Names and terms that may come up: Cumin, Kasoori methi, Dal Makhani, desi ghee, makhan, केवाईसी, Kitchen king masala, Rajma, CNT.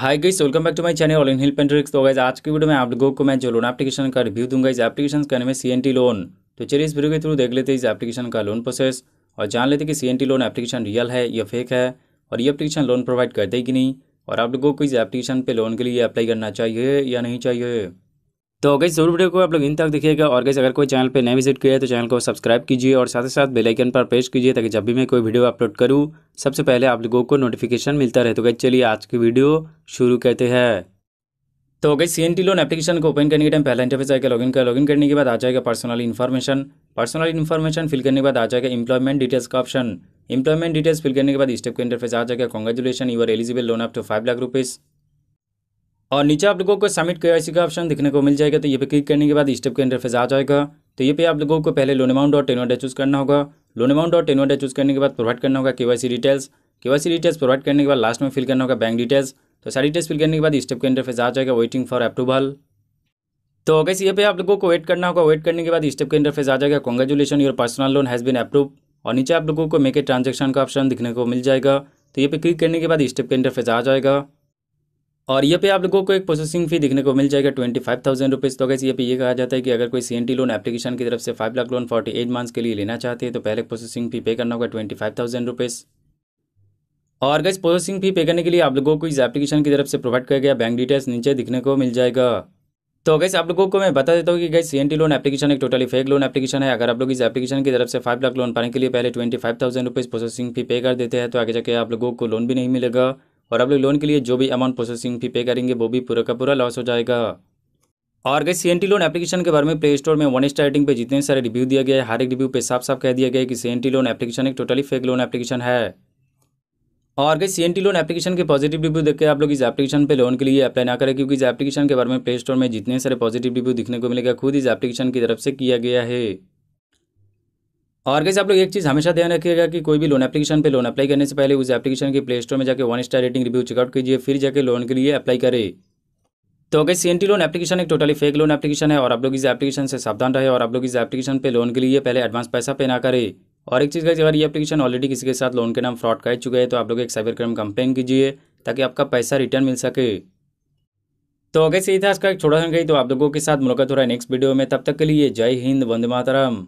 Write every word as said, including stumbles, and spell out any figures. Hi guys, welcome back to my channel all in help and tricks. तो guys आज की video में आप लोगों को मैं जो लोन एप्लीकेशन का रिव्यू दूंगा, इस एप्लीकेशन का नाम है सीएनटी लोन। तो चलिए इस वीडियो के थ्रू देख लेते हैं इस एप्लीकेशन का लोन प्रोसेस और जान लेते हैं कि सीएनटी लोन एप्लीकेशन रियल है या फेक है और ये एप्लीकेशन लोन प्रोवाइड करते है कि नहीं, और आप लोगों को इस एप्लीकेशन पर लोन के लिए अप्लाई करना चाहिए या नहीं चाहिए। तो गाइस जरूर वीडियो को आप लोग इन तक देखिएगा। और गाइस अगर कोई चैनल पर नया विजिट किया है तो चैनल को सब्सक्राइब कीजिए और साथ ही साथ बेल आइकन पर प्रेस कीजिए ताकि जब भी मैं कोई वीडियो अपलोड करूँ सबसे पहले आप लोगों को नोटिफिकेशन मिलता रहे। तो गाइस चलिए आज की वीडियो शुरू करते हैं। तो गाइस सीएनटी लोन एप्लीकेशन को ओपन करने के टाइम पहला इंटरफेस आएगा लॉगिन का। लॉगिन करने के बाद आ जाएगा personal information. Personal information fill करने के बाद आ जाएगा एम्प्लॉयमेंट डिटेल्स का ऑप्शन। एम्प्लॉयमेंट डिटेल्स फिल करने के बाद स्टेप का इंटरफेस आ जाएगा congratulation you are eligible loan up to five lakh rupees. और नीचे आप लोगों को सबमिट केवाईसी का ऑप्शन दिखने को मिल जाएगा। तो ये पे क्लिक करने के बाद स्टेप का इंटरफेस आ जाएगा। तो ये पे आप लोगों को पहले लोन अमाउंट और टेनोर चूज करना होगा। लोन अमाउंट और टेनोर चूज करने के बाद प्रोवाइड करना होगा केवाईसी details. केवाईसी details provide करने के बाद लास्ट में फिल करना होगा बैंक डिटेल्स। तो सारी डिटेल्स फिल करने के बाद स्टेप का इंटरफेस आ जाएगा वेटिंग फॉर अप्रूवल। तो गाइस ये पे आप लोगों को वेट करना होगा। वेट करने के बाद स्टेप का इंटरफेस आ जाएगा congratulation your personal loan has been approve. और नीचे आप लोगों को मेक ए ट्रांजेक्शन का ऑप्शन दिखने को मिल जाएगा। तो ये पे क्लिक करने के बाद स्टेप का इंटरफेस आ जाएगा। और ये पे आप लोगों को एक प्रोसेसिंग फी दिखने को मिल जाएगा ट्वेंटी फाइव थाउजेंड रुपीज़। तो गाइस ये पे ये कहा जाता है कि अगर कोई सीएनटी लोन एप्लीकेशन की तरफ से five lakh loan forty eight months के लिए लेना चाहते हैं तो पहले प्रोसेसिंग फी पे करना होगा ट्वेंटी फाइव थाउजेंड रुपीज़। और गाइस प्रोसेसिंग फी पे करने के लिए आप लोगों को इस एप्लीकेशन की तरफ से प्रोवाइड किया गया बैंक डिटेल्स नीचे दिखने को मिल जाएगा। तो गाइस आप लोगों को मैं बता देता हूँ कि गाइस सीएनटी लोन एप्लीकेशन एक टोटली फेक लोन एप्लीकेशन है। अगर आप लोग इस एप्लीकेशन की तरफ से फाइव लाख लोन पाने के लिए पहले twenty five thousand rupees processing fee pay कर देते हैं तो आगे जाके आप लोगों को लोन भी नहीं मिलेगा और आप लोग लोन के लिए जो भी अमाउंट प्रोसेसिंग फी पे करेंगे वो भी पूरा का पूरा लॉस हो जाएगा। और गाइस सीएनटी लोन एप्लीकेशन के बारे में प्ले स्टोर में वन स्टार रेटिंग पे जितने सारे रिव्यू दिया गया है हर एक रिव्यू पे साफ साफ कह दिया गया है कि सीएनटी लोन एप्लीकेशन एक टोटली फेक लोन एप्लीकेशन है। और गाइस सीएनटी लोन एप्लीकेशन के पॉजिटिव रिव्यू देख के आप लोग इस एप्लीकेशन पे लोन के लिए अप्लाई ना करें, क्योंकि इस एप्लीकेशन के बारे में प्ले स्टोर में जितने सारे पॉजिटिव रिव्यू दिखने को मिलेगा खुद इस एप्लीकेशन की तरफ से किया गया है। और गाइस आप लोग एक चीज़ हमेशा ध्यान रखिएगा कि कोई भी लोन एप्लीकेशन पे लोन अप्लाई करने से पहले उस एप्लीकेशन के प्ले स्टोर में जाकर one star rating review checkout कीजिए फिर जाके लोन के लिए अप्लाई करें। तो गाइस सीएनटी लोन एप्लीकेशन एक टोटली फेक लोन एप्लीकेशन है और आप लोग इस एप्लीकेशन से सावधान रहे और आप लोग इस एप्लीकेशन पे लोन के लिए पहले एडवांस पैसा पे ना करें। और एक चीज़ गाइस अगर ये एप्लीकेशन ऑलरेडी किसी के साथ लोन के नाम फ्रॉड कर चुका है तो आप लोग एक साइबर क्राइम कंप्लेन कीजिए ताकि आपका पैसा रिटर्न मिल सके। तो गाइस यही था आज का एक छोटा सा गई। तो आप लोगों के साथ मुलाकात हो रहा है नेक्स्ट वीडियो में, तब तक के लिए जय हिंद, वंदे मातरम।